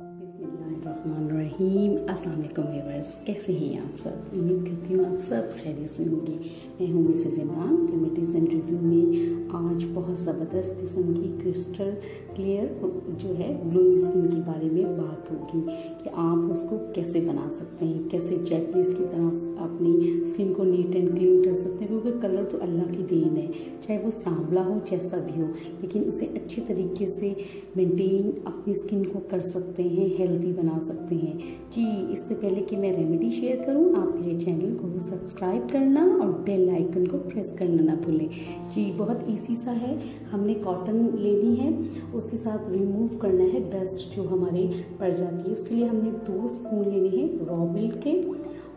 बिस्मिल्लाहिर्रहमानिर्रहीम। अस्सलाम वालेकुम व्यूअर्स, कैसे हैं आप सब? उम्मीद करती हूँ आप सब खैरियत से होंगे। मैं हूँ Mrs Zeban. Remedies and review में आज बहुत ज़बरदस्त किस्म की क्रिस्टल क्लियर जो है ग्लोइंग स्किन के बारे में बात होगी कि आप उसको कैसे बना सकते हैं, कैसे जैपनीज़ की तरह अपनी स्किन को नीट एंड क्लीन कर सकते हैं। क्योंकि कलर तो अल्लाह की देन है, चाहे वो सांवला हो जैसा भी हो, लेकिन उसे अच्छे तरीके से मेंटेन अपनी स्किन को कर सकते हैं, हेल्दी बना सकते हैं जी। इससे पहले कि मैं रेमेडी शेयर करूं, आप मेरे चैनल को सब्सक्राइब करना और बेल आइकन को प्रेस करना ना भूलें जी। बहुत ईजी सा है। हमने कॉटन लेनी है, उसके साथ रिमूव करना है डस्ट जो हमारे पड़ जाती है। उसके लिए हमने 2 स्पून लेने हैं रॉ मिल्क के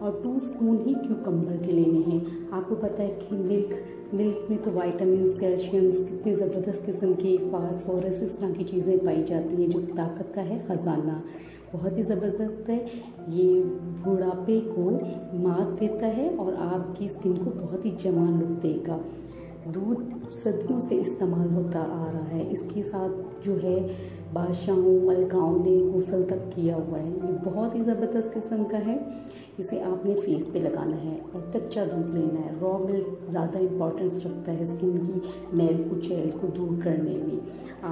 और 2 स्पून ही क्यूकम्बर के लेने हैं। आपको पता है कि मिल्क में तो वाइटामिन्स, कैल्शियम्स, कितने ज़बरदस्त किस्म के फास्फोरस, इस तरह की चीज़ें पाई जाती हैं जो ताकत का है ख़जाना, बहुत ही ज़बरदस्त है। ये बुढ़ापे को मात देता है और आपकी स्किन को बहुत ही जवान लुक देगा। दूध सदियों से इस्तेमाल होता आ रहा है, इसके साथ जो है बादशाहों मलकाओं ने गुस्ल तक किया हुआ है। ये बहुत ही ज़बरदस्त किस्म का है। इसे आपने फेस पे लगाना है और कच्चा दूध लेना है। रॉ मिल्क ज़्यादा इम्पोर्टेंस रखता है स्किन की मैल को, चैल को दूर करने में।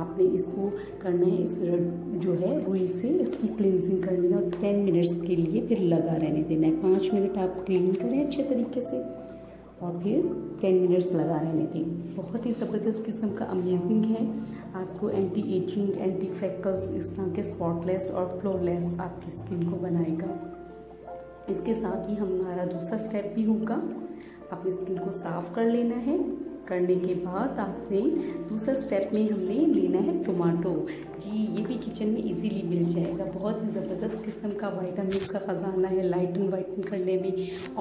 आपने इसको करना है इस जो है रुई से इसकी क्लिनजिंग कर लेना और 10 मिनट्स के लिए फिर लगा रहने देना है। 5 मिनट आप क्लीन करें अच्छे तरीके से और फिर 10 मिनट्स लगा रहने दें। बहुत ही ज़बरदस्त किस्म का अमेजिंग है। आपको एंटी एजिंग, एंटी फ्रैकल्स, इस तरह के स्पॉटलेस और फ्लोलेस आपकी स्किन को बनाएगा। इसके साथ ही हमारा दूसरा स्टेप भी होगा, अपनी स्किन को साफ़ कर लेना है। करने के बाद आपने दूसरा स्टेप में हमने लेना है टमाटो जी। ये भी किचन में इजीली मिल जाएगा। बहुत ही ज़बरदस्त किस्म का वाइटामिन का ख़जाना है लाइटन वाइटन करने में।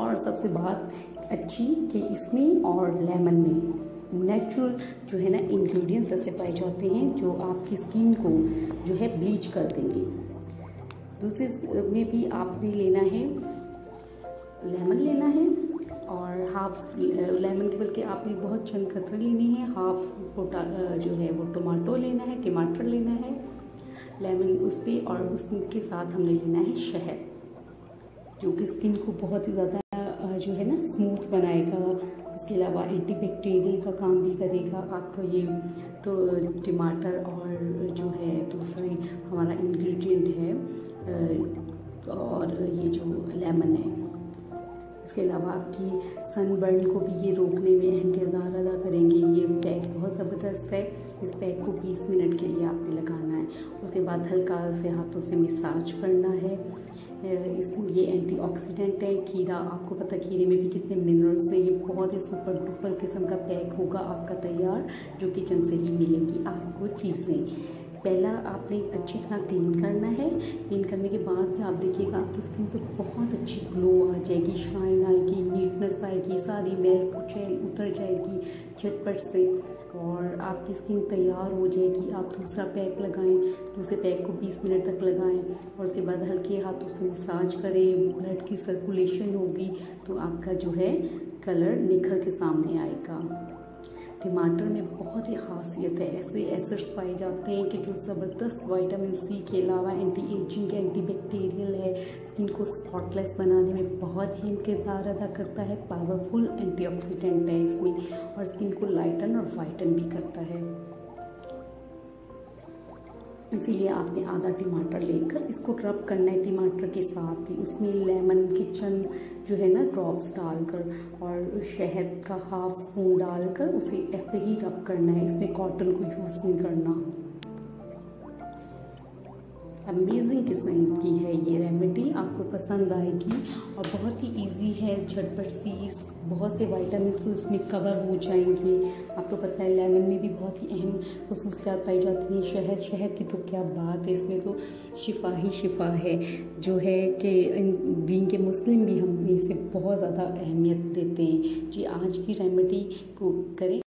और सबसे बात अच्छी कि इसमें और लेमन में नेचुरल जो है ना इंग्रेडिएंट्स ऐसे पाए जाते हैं जो आपकी स्किन को जो है ब्लीच कर देंगे। दूसरे में भी आपने लेना है लेमन लेना है और हाफ लेमन के बल्कि आपने बहुत चंद कतरे लेने हैं। हाफ जो है वो टमाटो लेना है, टमाटर लेना है, लेमन उस पर और उसके साथ हमने लेना है शहद जो कि स्किन को बहुत ही ज़्यादा जो है ना स्मूथ बनाएगा। इसके अलावा एंटीबैक्टीरियल का काम भी करेगा। आपको ये तो टमाटर और जो है दूसरे हमारा इंग्रेडिएंट है और ये जो लेमन है, इसके अलावा आपकी सनबर्न को भी ये रोकने में अहम किरदार अदा करेंगे। ये पैक बहुत ज़बरदस्त है। इस पैक को 20 मिनट के लिए आपने लगाना है। उसके बाद हल्का से हाथों से मसाज करना है। इसमें ये एंटीऑक्सीडेंट है खीरा, आपको पता खीरे में भी कितने मिनरल्स हैं। ये बहुत ही सुपर डुपर किस्म का पैक होगा आपका तैयार, जो किचन से ही मिलेगी आपको चीज़ें। पहला आपने अच्छी तरह क्लीन करना है। क्लीन करने के बाद आप देखिएगा आपकी स्किन पर बहुत अच्छी ग्लो आ जाएगी, शाइन आएगी, नीटनेस आएगी, सारी मैल कुचैल उतर जाएगी झटपट से और आपकी स्किन तैयार हो जाएगी। आप दूसरा पैक लगाएं, दूसरे पैक को 20 मिनट तक लगाएं और उसके बाद हल्के हाथों से मसाज करें। ब्लड की सर्कुलेशन होगी तो आपका जो है कलर निखर के सामने आएगा। टमाटर में बहुत ही खासियत है, ऐसे एसिड्स पाए जाते हैं कि जो ज़बरदस्त विटामिन सी के अलावा एंटी एजिंग, एंटी बैक्टीरियल है, स्किन को स्पॉटलेस बनाने में बहुत अहम किरदार अदा करता है। पावरफुल एंटीऑक्सीडेंट है इसमें और स्किन को लाइटन और वाइटन भी करता है। इसीलिए आपने आधा टमाटर लेकर इसको रब करना है टमाटर के साथ ही, उसमें लेमन के चंद जो है ना ड्रॉप्स डालकर और शहद का हाफ स्पून डालकर उसे ऐसे ही रब करना है। इसमें कॉटन को यूज़ नहीं करना। अमेजिंग किस्म की है ये रेमेडी, आपको पसंद आएगी और बहुत ही इजी है, झटपट सी। बहुत से वाइटामिन्स तो इसमें कवर हो जाएंगे। आपको पता है लेमन में भी बहुत ही अहम खसूसियात पाई जाती हैं। शहद की तो क्या बात है, इसमें तो शिफा ही शिफा है जो है कि दीन के मुस्लिम भी हम इसे बहुत ज़्यादा अहमियत देते हैं जी। आज की रेमेडी को करें।